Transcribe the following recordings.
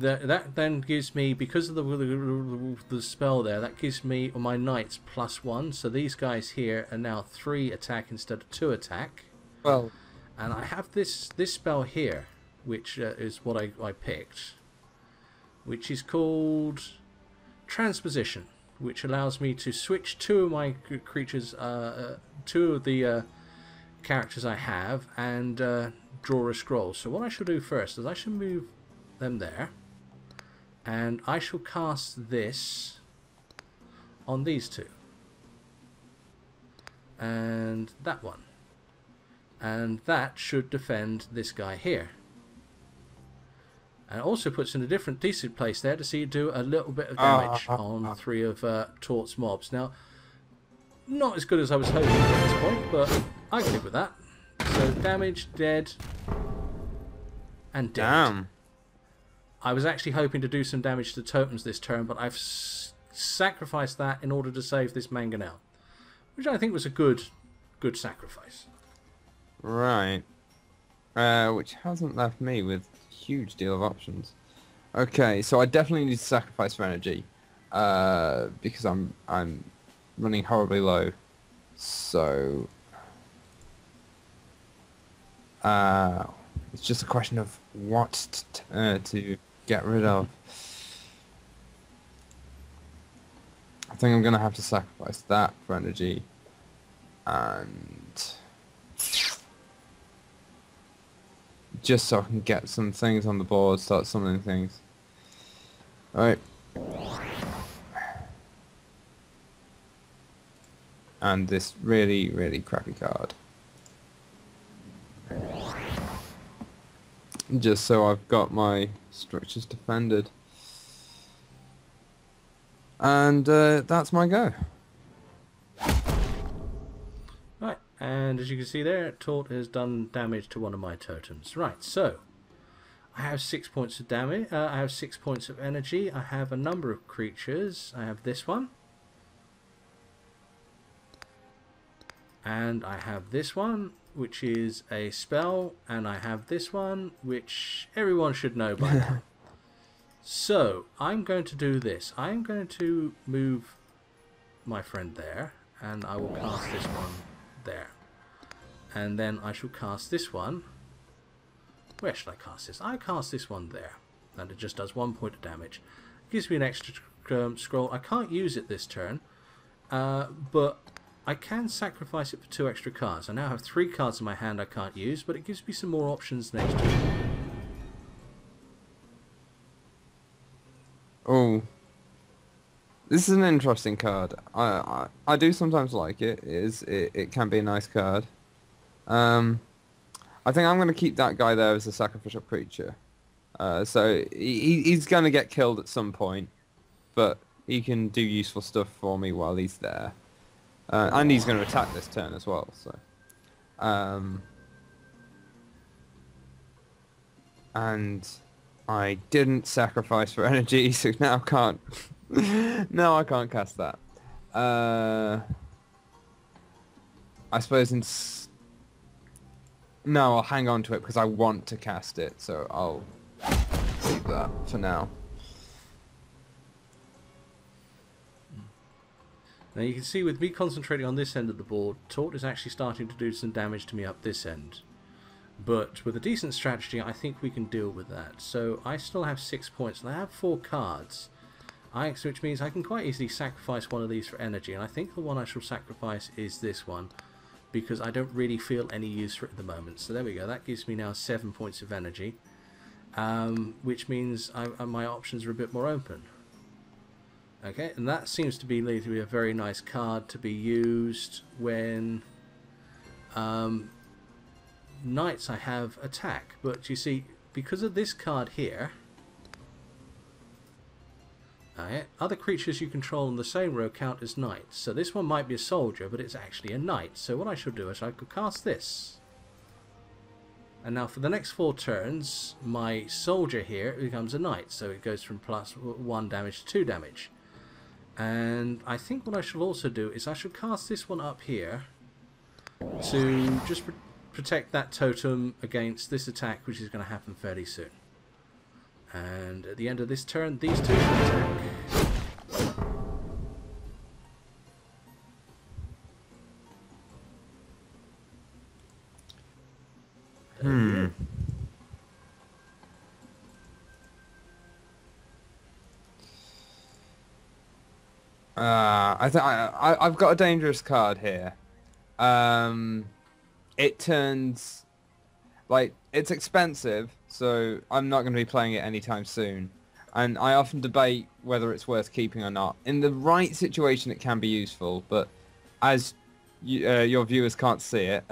That then gives me, because of the spell there, that gives me on my knights +1. So these guys here are now 3 attack instead of 2 attack. Well, and I have this spell here, which is what I picked, which is called Transposition, which allows me to switch 2 of my creatures, 2 of the characters I have, and draw a scroll. So what I shall do first is I shall move them there. And I shall cast this on these 2. And that one. And that should defend this guy here. And it also puts in a different decent place there to see you do a little bit of damage on 3 of Tort's mobs. Now, not as good as I was hoping at this point, but I can live with that. So damage, dead, and dead. Damn. I was actually hoping to do some damage to the totems this turn, but I've sacrificed that in order to save this mangonel, which I think was a good sacrifice. Right. Which hasn't left me with a huge deal of options. Okay, so I definitely need to sacrifice for energy, because I'm running horribly low. So it's just a question of what to get rid of. I think I'm going to have to sacrifice that for energy. And just so I can get some things on the board, start summoning things. Alright. And this really, really crappy card. Just so I've got my structures defended. And that's my go. Right, and as you can see there, Tort has done damage to one of my totems. Right, so I have 6 points of damage. I have 6 points of energy. I have a number of creatures. I have this one. And I have this one, which is a spell, and I have this one, which everyone should know by now. So, I'm going to do this. I'm going to move my friend there, and I will cast this one there. And then I shall cast this one. Where should I cast this? I cast this one there, and it just does 1 point of damage. It gives me an extra scroll. I can't use it this turn, but I can sacrifice it for 2 extra cards. I now have 3 cards in my hand I can't use, but it gives me some more options next turn. Oh, this is an interesting card. I do sometimes like it. It can be a nice card. I think I'm going to keep that guy there as a sacrificial creature. So he's going to get killed at some point, but he can do useful stuff for me while he's there. And he's going to attack this turn as well, so. And I didn't sacrifice for energy, so now can't. No, I can't cast that. I suppose no, I'll hang on to it because I want to cast it, so I'll keep that for now. Now you can see with me concentrating on this end of the board, Tort is actually starting to do some damage to me up this end. But with a decent strategy, I think we can deal with that. So I still have 6 points, and I have 4 cards, which means I can quite easily sacrifice one of these for energy. And I think the one I shall sacrifice is this one, because I don't really feel any use for it at the moment. So there we go, that gives me now 7 points of energy, which means my options are a bit more open. Okay, and that seems to be a very nice card to be used when knights I have attack. But you see, because of this card here, other creatures you control in the same row count as knights. So this one might be a soldier, but it's actually a knight. So what I should do is I could cast this. And now for the next 4 turns, my soldier here becomes a knight. So it goes from +1 damage to 2 damage. And I think what I shall also do is I shall cast this one up here to just protect that totem against this attack, which is going to happen fairly soon. And at the end of this turn, these two attack. I've got a dangerous card here. It turns, like, it's expensive, so I'm not going to be playing it anytime soon. And I often debate whether it's worth keeping or not. In the right situation, it can be useful, but as you, your viewers can't see it,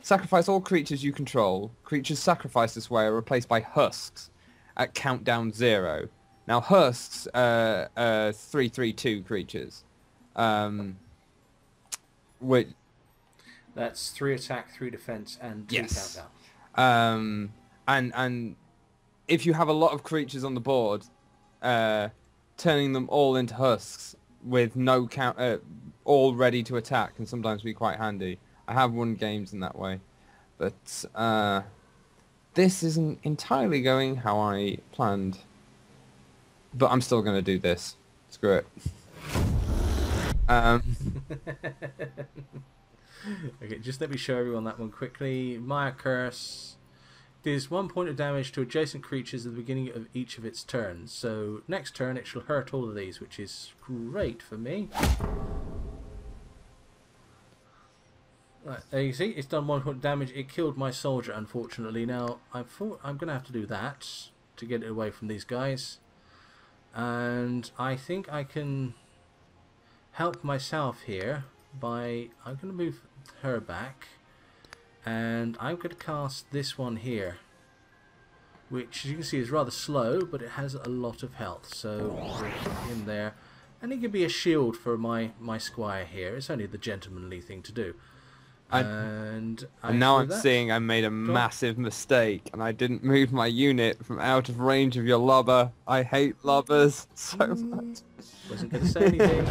sacrifice all creatures you control. Creatures sacrificed this way are replaced by husks at countdown 0. Now, husks are 3/3/2 creatures. Which, that's 3 attack, 3 defense, and 2 yes. Countdown. And if you have a lot of creatures on the board, turning them all into husks with no count, all ready to attack, can sometimes be quite handy. I have won games in that way, but this isn't entirely going how I planned. But I'm still going to do this. Screw it. Okay, just let me show everyone that one quickly. Maya Curse deals 1 point of damage to adjacent creatures at the beginning of each of its turns. So next turn it shall hurt all of these, which is great for me. Right, there you see, it's done 1 point of damage. It killed my soldier, unfortunately. Now I thought I'm going to have to do that to get it away from these guys. And I think I can help myself here by, I'm going to move her back, and I'm going to cast this one here, which as you can see is rather slow, but it has a lot of health, so we'll put him there, and it can be a shield for my squire here. It's only the gentlemanly thing to do. And now I'm seeing I made a massive mistake, and I didn't move my unit from out of range of your lobber. I hate lobbers so much. Wasn't going to say anything.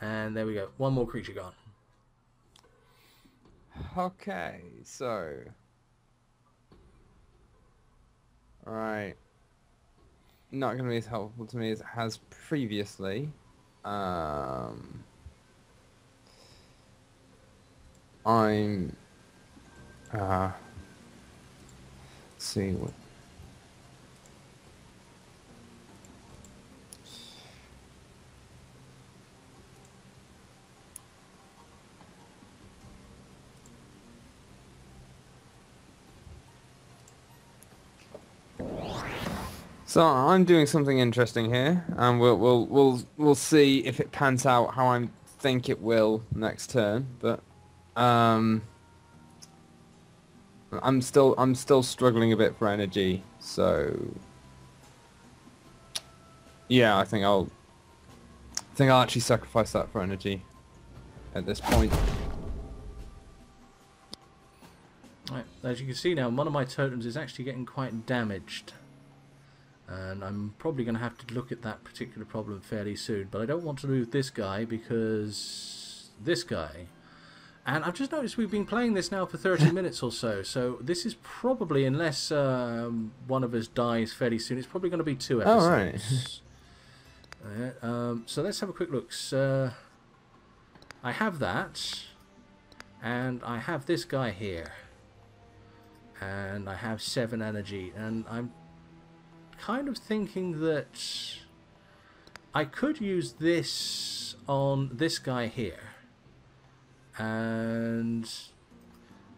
And there we go. 1 more creature gone. Okay, so... Alright. Not going to be as helpful to me as it has previously. I'm... let's see what... So I'm doing something interesting here, and we'll see if it pans out how I think it will next turn. But I'm still struggling a bit for energy, so yeah, I think I'll actually sacrifice that for energy at this point. Right, as you can see now, one of my totems is actually getting quite damaged. And I'm probably going to have to look at that particular problem fairly soon. But I don't want to move this guy because... this guy. And I've just noticed we've been playing this now for 30 minutes or so. So this is probably, unless one of us dies fairly soon, it's probably going to be 2 episodes. All right. So let's have a quick look. So, I have that. And I have this guy here. And I have 7 energy. And I'm... kind of thinking that I could use this on this guy here, and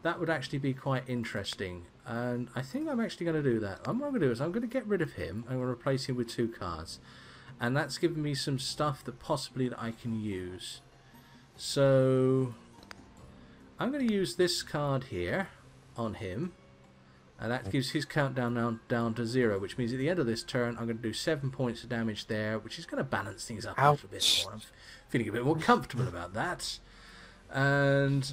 that would actually be quite interesting, and I think I'm actually going to do that. What I'm going to do is I'm going to get rid of him, I'm going to replace him with 2 cards, and that's given me some stuff that possibly that I can use. So I'm going to use this card here on him. And that gives his countdown down to 0, which means at the end of this turn I'm going to do 7 points of damage there, which is going to balance things up a little bit more. I'm feeling a bit more comfortable about that. And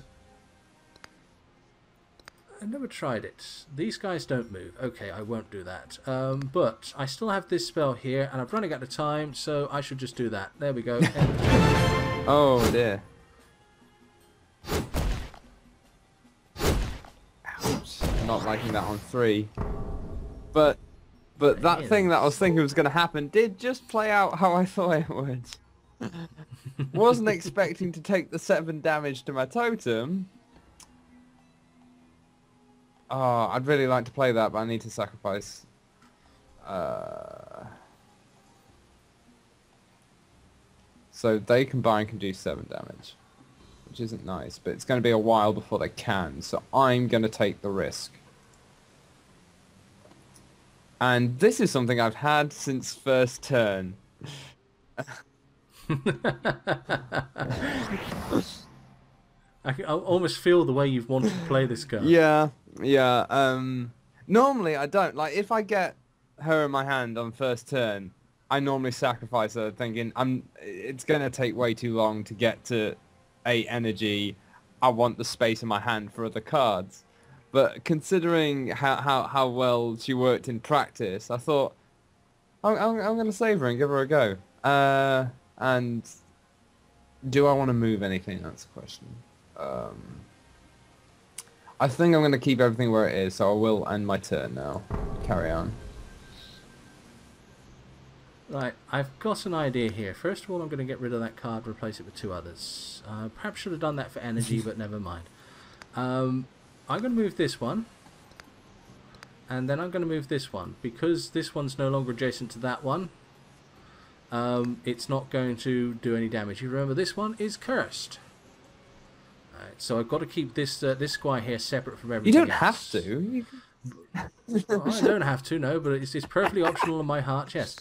I never tried it. These guys don't move. Okay, I won't do that. But I still have this spell here, and I'm running out of time, so I should just do that. There we go. Oh, dear. not liking that on 3. But that thing that I was thinking was going to happen did just play out how I thought it would. Wasn't expecting to take the 7 damage to my totem. Oh, I'd really like to play that, but I need to sacrifice... So they combine can do 7 damage, which isn't nice, but it's going to be a while before they can, so I'm going to take the risk. And this is something I've had since first turn. I can almost feel the way you've wanted to play this guy. Yeah, yeah. Normally I don't. Like, if I get her in my hand on first turn, I normally sacrifice her, thinking it's going to take way too long to get to 8 energy. I want the space in my hand for other cards. But considering how well she worked in practice, I thought, I'm going to save her and give her a go. And do I want to move anything? That's the question. I think I'm going to keep everything where it is, so I will end my turn now. Carry on. Right, I've got an idea here. First of all, I'm going to get rid of that card, replace it with 2 others. Perhaps should have done that for energy, but never mind. I'm going to move this one, and then I'm going to move this one. Because this one's no longer adjacent to that one, it's not going to do any damage. You remember, this one is cursed. Right, so I've got to keep this this guy here separate from everything else. You don't have to. Well, I don't have to, no, but it's perfectly optional on my heart, yes.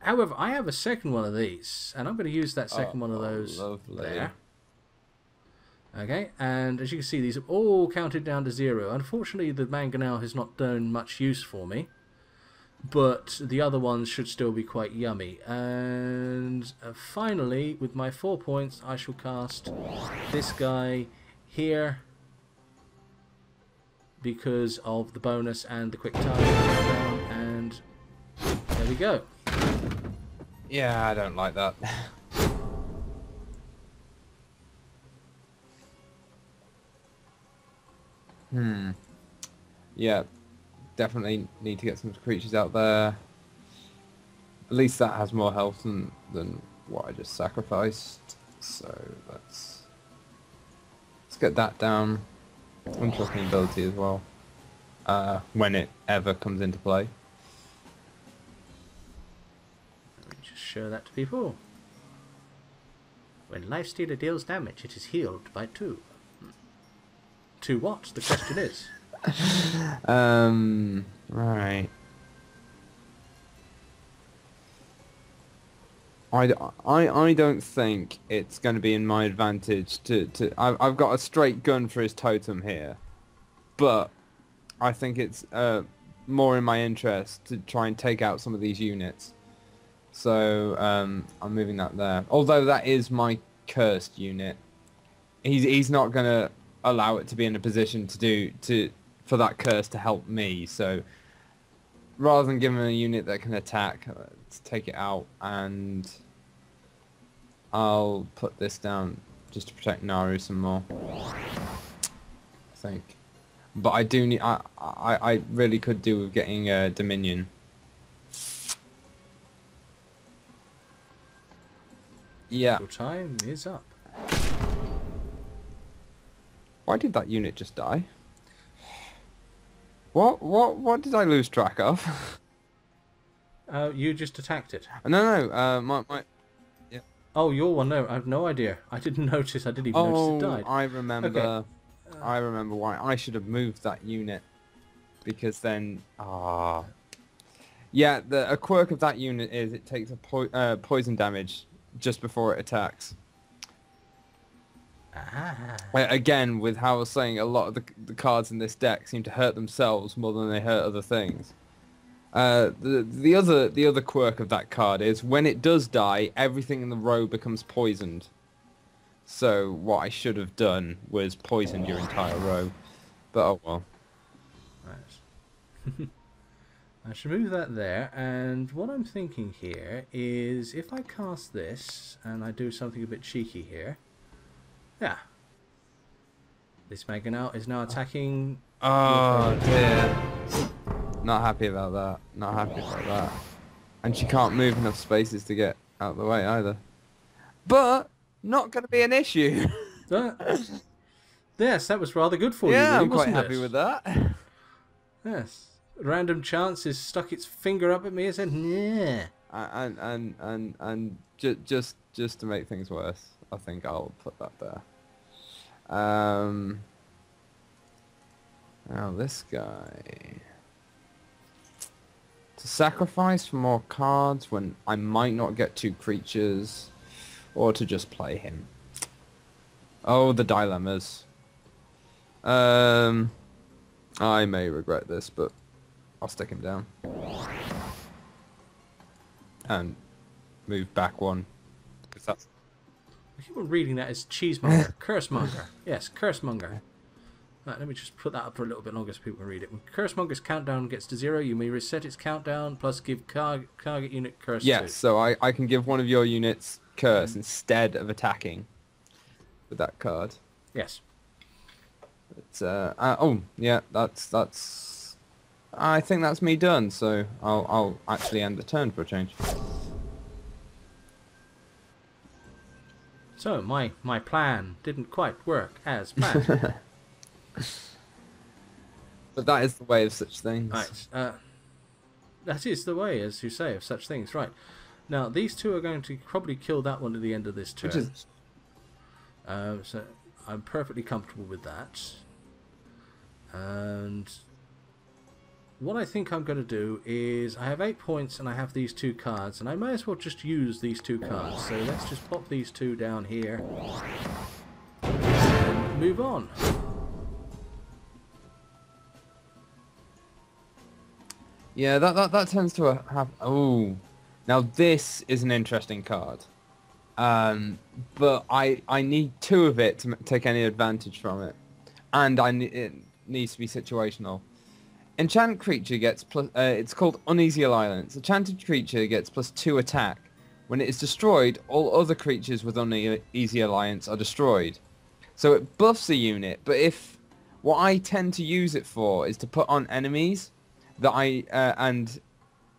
However, I have a second one of these, and I'm going to use that second one of those there. Okay, and as you can see, these are all counted down to 0. Unfortunately, the mangonel has not done much use for me, but the other ones should still be quite yummy. And finally, with my 4 points, I shall cast this guy here because of the bonus and the quick time. And there we go. Yeah, I don't like that. Yeah, definitely need to get some creatures out there. At least that has more health than what I just sacrificed. So let's get that down. Interesting ability as well. When it ever comes into play. Show that to people. When Life Stealer deals damage, it is healed by 2. To what? The question is. Right. I don't think it's going to be in my advantage to I've got a straight gun for his totem here, but I think it's more in my interest to try and take out some of these units. So I'm moving that there. Although that is my cursed unit, he's not gonna allow it to be in a position for that curse to help me. So rather than giving him a unit that can attack, let's take it out, and I'll put this down just to protect Naru some more, I think. But I do need. I really could do with getting a dominion. Yeah. Your time is up. Why did that unit just die? What did I lose track of? You just attacked it. No. My yeah. Oh, your one. No, I have no idea. I didn't notice. I didn't even notice it died. I remember. Okay. I remember why I should have moved that unit, because then yeah, a quirk of that unit is it takes a poison damage just before it attacks. Again, with how I was saying, a lot of the cards in this deck seem to hurt themselves more than they hurt other things. The other quirk of that card is when it does die, everything in the row becomes poisoned. So what I should have done was poisoned your entire row. But oh well. Right. I should move that there, and what I'm thinking here is if I cast this and I do something a bit cheeky here. Yeah. This mangonel is now attacking. Oh dear. Not happy about that. Not happy about that. And she can't move enough spaces to get out of the way either. But not going to be an issue. Yes, that was rather good for you. Yeah, I'm quite happy with that. Yes. Random chances stuck its finger up at me and said, "Nah." And just to make things worse, I think I'll put that there. Now this guy to sacrifice for more cards when I might not get two creatures, or to just play him. Oh, the dilemmas. I may regret this, but I'll stick him down and move back one. I keep on reading that as cheesemonger, curse monger. Yes, curse monger. Right, let me just put that up for a little bit longer so people can read it. When curse monger's countdown gets to 0, you may reset its countdown plus give target unit curse. Yes, so I can give one of your units curse instead of attacking with that card. Yes. But, oh yeah, that's. I think that's me done. So I'll actually end the turn for a change. So my plan didn't quite work as planned. But that is the way of such things. Right. That is the way, as you say, of such things. Right. Now these two are going to probably kill that one at the end of this turn. Which is... so I'm perfectly comfortable with that. And what I think I'm going to do is I have 8 points and I have these 2 cards, and I may as well just use these 2 cards. So let's just pop these 2 down here and move on. Yeah, that tends to have... Oh, now this is an interesting card. But I need 2 of it to take any advantage from it, and it needs to be situational. Enchanted creature gets plus, it's called uneasy alliance. Enchanted creature gets +2 attack. When it is destroyed, all other creatures with uneasy alliance are destroyed. So it buffs a unit, but if what I tend to use it for is to put on enemies that and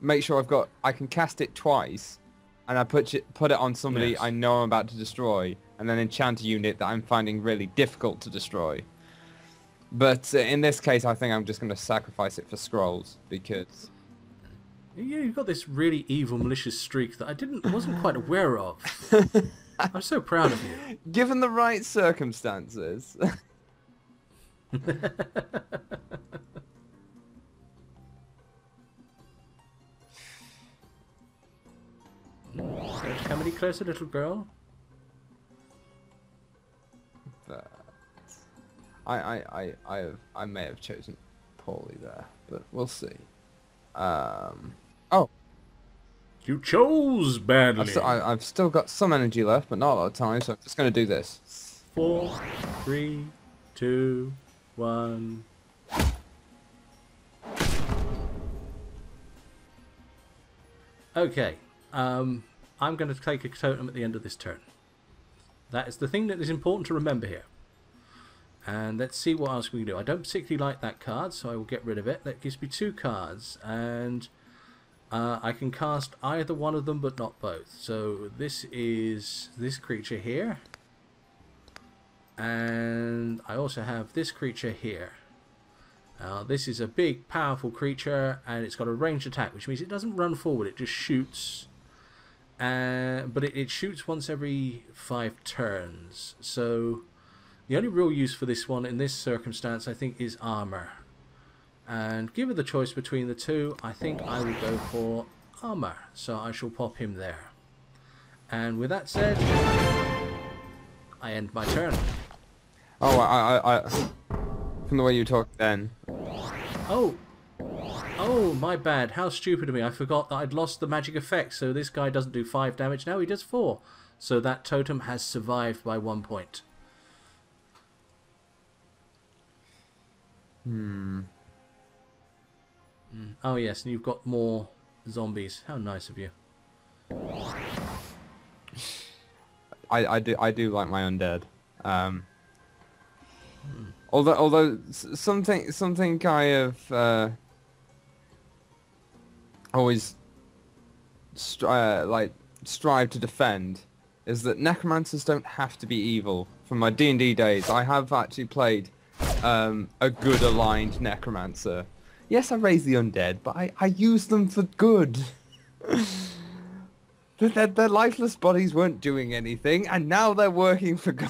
make sure I can cast it twice, and I put it on somebody I know I'm about to destroy, and then enchant a unit that I'm finding really difficult to destroy. But in this case, I think I'm just going to sacrifice it for scrolls, because... You've got this really evil, malicious streak that I wasn't quite aware of. I'm so proud of you. Given the right circumstances. So, come any closer, little girl? But I may have chosen poorly there, but we'll see. Oh, you chose badly. I've still got some energy left, but not a lot of time, so I'm just going to do this. 4, 3, 2, 1. Okay. I'm going to take a totem at the end of this turn. That is the thing that is important to remember here. And let's see what else we can do. I don't particularly like that card, so I will get rid of it. That gives me 2 cards, and I can cast either one of them, but not both. So this is this creature here, and I also have this creature here. Now this is a big, powerful creature, and it's got a ranged attack, which means it doesn't run forward, it just shoots. But it shoots once every 5 turns, so the only real use for this one in this circumstance, I think, is armor. And given the choice between the 2, I think I will go for armor, so I shall pop him there. And with that said, I end my turn. Oh, from the way you talked then. Oh, my bad. How stupid of me. I forgot that I'd lost the magic effect, so this guy doesn't do 5 damage now, he does 4. So that totem has survived by 1 point. Oh yes, and you've got more zombies. How nice of you. I do like my undead. Although something I have always strive to defend is that necromancers don't have to be evil. From my D&D days, I have actually played a good aligned necromancer. Yes, I raise the undead, but I use them for good. Their lifeless bodies weren't doing anything, and now they're working for God.